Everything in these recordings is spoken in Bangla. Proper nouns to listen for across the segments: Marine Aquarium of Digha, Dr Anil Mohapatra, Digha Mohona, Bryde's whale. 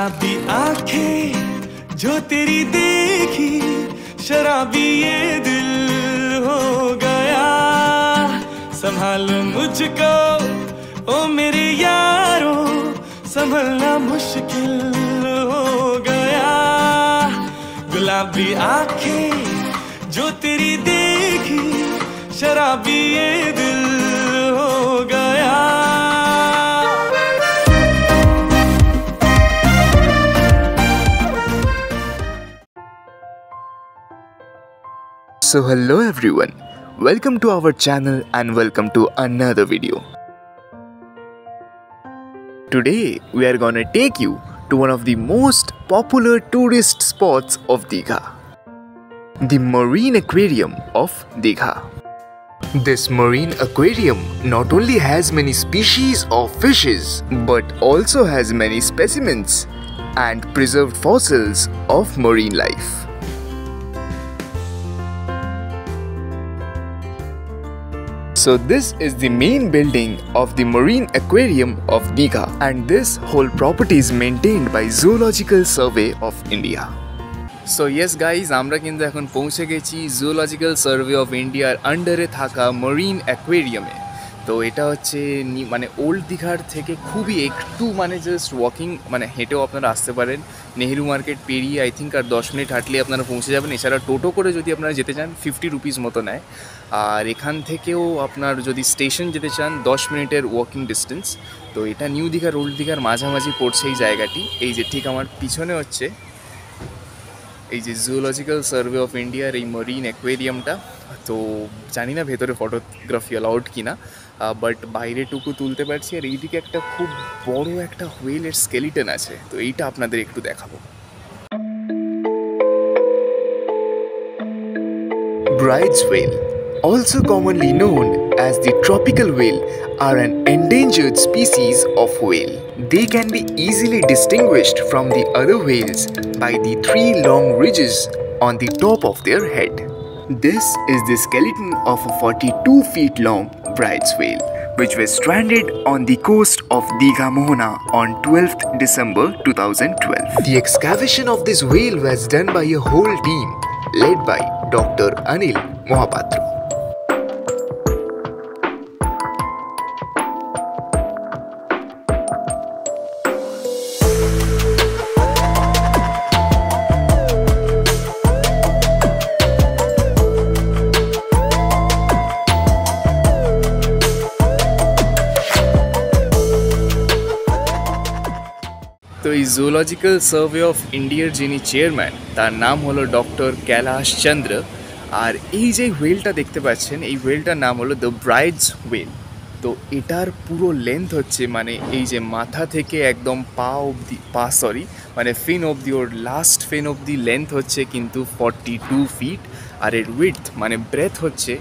शराबी आंखें जो तेरी देखी, शराबी ये दिल हो गया। संभालो मुझको ओ मेरे यारो, संभलना मुश्किल हो गया। गुलाबी आंखें जो तेरी देखी, शराबी ये दिल हो गया। So hello everyone, welcome to our channel and welcome to another video. Today we are gonna take you to one of the most popular tourist spots of Digha, the Marine Aquarium of Digha. This marine aquarium not only has many species of fishes but also has many specimens and preserved fossils of marine life. So this is the main building of the Marine Aquarium of Digha, and this whole property is maintained by Zoological Survey of India. So yes guys, amra kintu ekhon পৌঁছে গেছি Zoological Survey of India ar under e thaka Marine Aquarium e. তো এটা হচ্ছে মানে ওল্ড দীঘার থেকে খুবই একটু মানে জাস্ট ওয়াকিং মানে হেঁটেও আপনারা আসতে পারেন। নেহেরু মার্কেট পেরিয়ে আই থিঙ্ক আর 10 মিনিট হাঁটলে আপনারা পৌঁছে যাবেন। এছাড়া টোটো করে যদি আপনারা যেতে চান 50 রুপিস মতো নেয়, আর এখান থেকেও আপনার যদি স্টেশন যেতে চান 10 মিনিটের ওয়াকিং ডিস্টেন্স। তো এটা নিউ দীঘার ওল্ড দীঘার মাঝামাঝি পড়ছে এই জায়গাটি। এই যে ঠিক আমার পিছনে হচ্ছে এই যে জুওলজিক্যাল সার্ভে অফ ইন্ডিয়ার এই মরিন অ্যাকোয়ারিয়ামটা। তো জানি না ভেতরে ফটোগ্রাফি অ্যালাউড কিনা, বাট বাইরেটুকু তুলতে পারছি। আর এইদিকে একটা খুব বড় একটা হোয়েলের স্কেলিটন আছে, তো এইটা আপনাদের একটু দেখাবো। Bryde's whale, also commonly known as the tropical whale, are an endangered species of whale. They can be easily distinguished from the other whales by the 3 long ridges on the top of their head. This is the skeleton of a 42 feet long Bryde's whale, which was stranded on the coast of Digha Mohona on 12th December 2012. The excavation of this whale was done by a whole team led by Dr Anil Mohapatra. तो इस जोलॉजिकल सर्वे ऑफ इंडिया जिनी चेयरमैन तार नाम हलो डॉक्टर कैलाश चंद्र। और ये व्हेलटा देखते पाच्छेन, ये व्हेलटार नाम हलो द ब्राइड्स व्हेल। तो एटार पुरो लेंथ होच्छे माने ये जे माथा थेके एकदम माने फिन अब्दि और लास्ट फिन अब्दि लेंथ होच्छे किन्तु 42 फीट। और एर विड्थ माने ब्रेथ होच्छे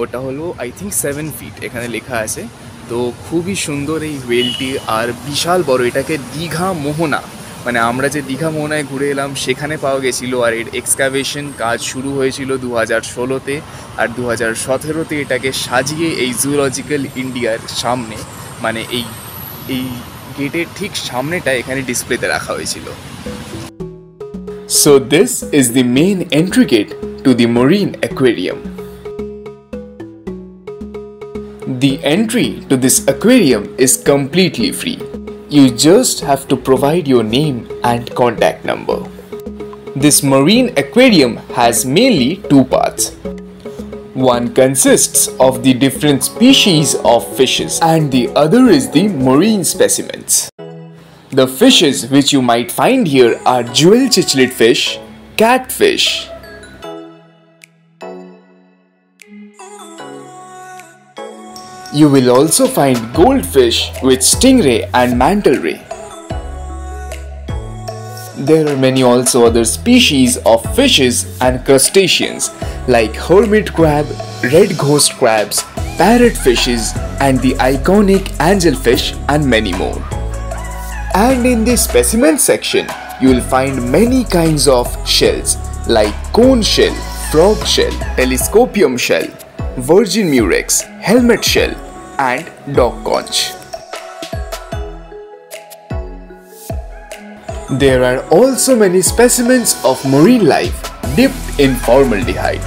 ओटा हलो आई थिंक 7 फीट एखाने लेखा आछे। তো খুবই সুন্দর এই হোয়েলটি, আর বিশাল বড়। এটাকে দীঘা মোহনা মানে আমরা যে দীঘা মোহনায় ঘুরে এলাম সেখানে পাওয়া গেছিলো। আর এর এক্সকাভেশন কাজ শুরু হয়েছিল 2016-তে, আর 2017-তে এটাকে সাজিয়ে এই জুওলজিক্যাল ইন্ডিয়ার সামনে মানে এই গেটের ঠিক সামনেটা এখানে ডিসপ্লেতে রাখা হয়েছিল। So this is the main entry gate to the marine aquarium. The entry to this aquarium is completely free. You just have to provide your name and contact number. This marine aquarium has mainly 2 parts. One consists of the different species of fishes and the other is the marine specimens. The fishes which you might find here are jewel cichlid fish, catfish, you will also find goldfish with stingray and mantle ray. There are many also other species of fishes and crustaceans like hermit crab, red ghost crabs, parrot fishes and the iconic angelfish and many more. And in the specimen section, you will find many kinds of shells like cone shell, frog shell, telescopium shell, virgin murex, helmet shell and dog conch. There are also many specimens of marine life dipped in formaldehyde.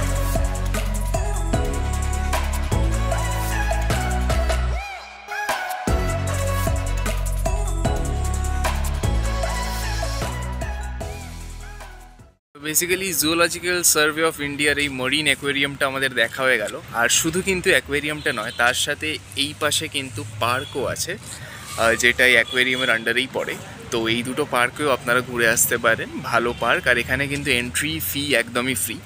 Basically zoological survey of India এই मरीन অ্যাকোয়ারিয়ামটা আমাদের দেখা হয়ে গেল। আর শুধু কিন্তু অ্যাকোয়ারিয়ামটা নয়, তার সাথে এই পাশে কিন্তু পার্কও আছে যেটাই অ্যাকোয়ারিয়ামের আন্ডারেই পড়ে। তো এই দুটো পার্কেও আপনারা ঘুরে আসতে পারেন, ভালো পার্ক। আর এখানে কিন্তু এন্ট্রি ফি একদমই ফ্রি।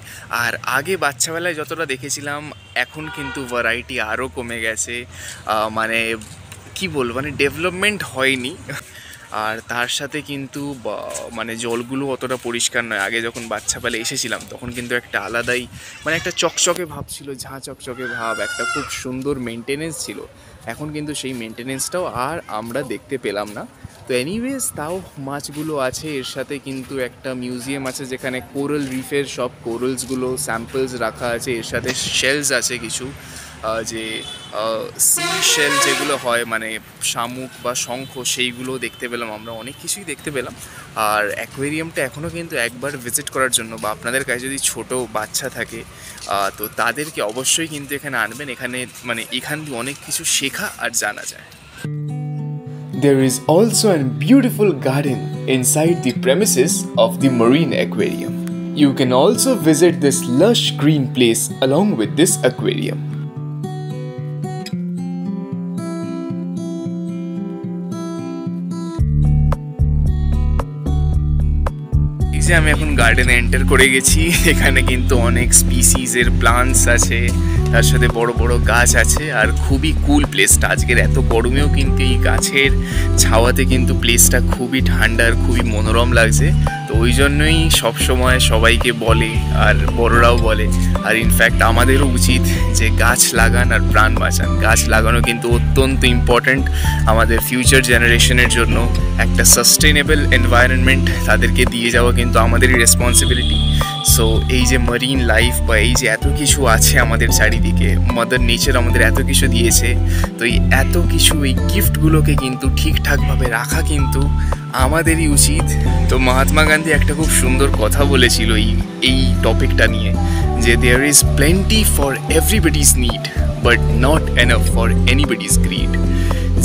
আর আগে বাচ্চাবেলায় যতটা দেখেছিলাম এখন কিন্তু ভ্যারাইটি আরও কমে গেছে, মানে কি বলবো, মানে ডেভেলপমেন্ট হয়নি। আর তার সাথে কিন্তু মানে জলগুলো অতটা পরিষ্কার নয়। আগে যখন বাচ্চাবেলা এসেছিলাম তখন কিন্তু একটা আলাদাই মানে একটা চকচকে ভাব ছিল, ঝাঁ চকচকে ভাব, একটা খুব সুন্দর মেনটেনেন্স ছিল। এখন কিন্তু সেই মেনটেনেন্সটাও আর আমরা দেখতে পেলাম না। তো এনিওয়েজ তাও মাছগুলো আছে। এর সাথে কিন্তু একটা মিউজিয়াম আছে যেখানে কোরাল রিফের সব কোরালসগুলো স্যাম্পলস রাখা আছে। এর সাথে শেলস আছে কিছু, যে সি শেল যেগুলো হয় মানে শামুক বা শঙ্খ, সেইগুলো দেখতে পেলাম আমরা, অনেক কিছুই দেখতে পেলাম। আর অ্যাকোয়ারিয়ামটা এখনও কিন্তু একবার ভিজিট করার জন্য, বা আপনাদের কাছে যদি ছোট বাচ্চা থাকে তো তাদেরকে অবশ্যই কিন্তু এখানে আনবেন। এখানে মানে এখান দিয়ে অনেক কিছু শেখা আর জানা যায়। There is also a beautiful garden inside the premises of the Marine Aquarium. You can also visit this lush green place along with this aquarium. আমি এখন গার্ডেনে এন্টার করে গেছি। এখানে কিন্তু অনেক স্পিসিসের প্লান্টস আছে, তার সাথে বড় বড় গাছ আছে। আর খুবই কুল প্লেসটা, আজকের এত গরমেও কিন্তু এই গাছের ছাওয়াতে কিন্তু প্লেসটা খুবই ঠান্ডা আর খুবই মনোরম লাগছে। তো ওই জন্যই সবসময় সবাইকে বলে আর বড়রাও বলে, আর ইনফ্যাক্ট আমাদেরও উচিত যে গাছ লাগান আর প্রাণ বাঁচান। গাছ লাগানো কিন্তু অত্যন্ত ইম্পর্ট্যান্ট আমাদের ফিউচার জেনারেশনের জন্য। একটা সাস্টেনেবল এনভায়রনমেন্ট তাদেরকে দিয়ে যাওয়া কিন্তু আমাদেরই রেসপন্সিবিলিটি। সো এই যে মারিন লাইফ বা এই যে এত কিছু আছে আমাদের চারিদিকে, মাদার নেচার আমাদের এত কিছু দিয়েছে, তো এই এত কিছু এই গিফটগুলোকে কিন্তু ঠিকঠাকভাবে রাখা কিন্তু আমাদেরই উচিত। তো মহাত্মা গান্ধী একটা খুব সুন্দর কথা বলেছিল এই টপিকটা নিয়ে, যে there is plenty for everybody's need but not enough for anybody's greed.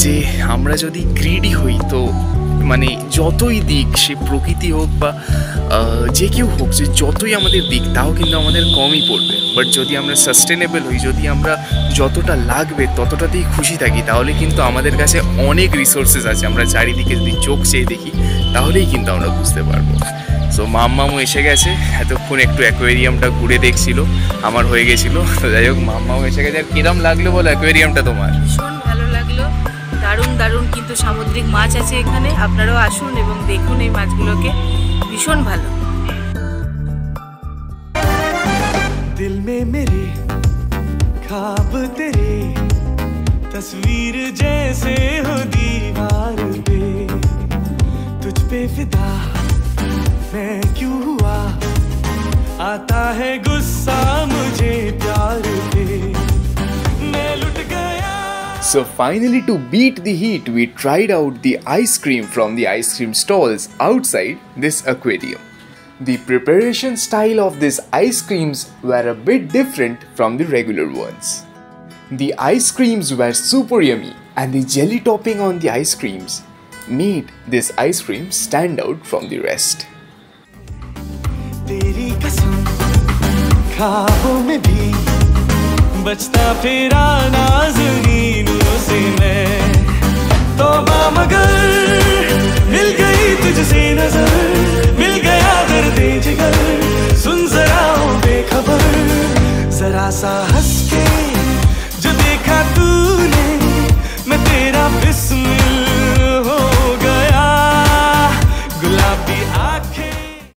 যে আমরা যদি গ্রিডি হই তো মানে যতই দিক, সে প্রকৃতি হোক বা যে কেউ হোক, যে যতই আমাদের দিক তাও কিন্তু আমাদের কমই পড়বে। বাট যদি আমরা সাস্টেনেবল হই, যদি আমরা যতটা লাগবে ততটাতেই খুশি থাকি, তাহলে কিন্তু আমাদের কাছে অনেক রিসোর্সেস আছে। আমরা চারিদিকে যদি চোখ চেয়ে দেখি তাহলেই কিন্তু আমরা বুঝতে পারবো। সো মাম্মামও এসে গেছে, এতক্ষণ একটু অ্যাকোয়ারিয়ামটা ঘুরে দেখছিল, আমার হয়ে গেছিলো। তো যাই হোক মাম্মাও এসে গেছে। আর কিরম লাগলো বলো অ্যাকোয়ারিয়ামটা তোমার? ভীষণ ভালো লাগলো, দারুণ দারুণ কিন্তু সামুদ্রিক মাছ আছে এখানে। আপনারাও আসুন এবং দেখুন এই মাছগুলোকে, ভীষণ ভালো। দিল মে মেরে ख्वाब तेरे तस्वीर जैसे हो दीवार पे, तुझ पे फिदा मैं क्यों हुआ, आता है गुस्सा मुझे प्यार पे, मैं लुट गया। So finally, to beat the heat, we tried out the ice cream from the ice cream stalls outside this aquarium. The preparation style of these ice creams were a bit different from the regular ones. The ice creams were super yummy, and the jelly topping on the ice creams made this ice cream stand out from the rest. तेरी कसम ख्वाबों में भी बचता फिरा नाज़रीनों से मैं, तौबा मगर मिल गई तुझसे नजर, मिल गया दर्द-ए-जिगर, सुन जरा ओ बेखबर, जरा सा हंस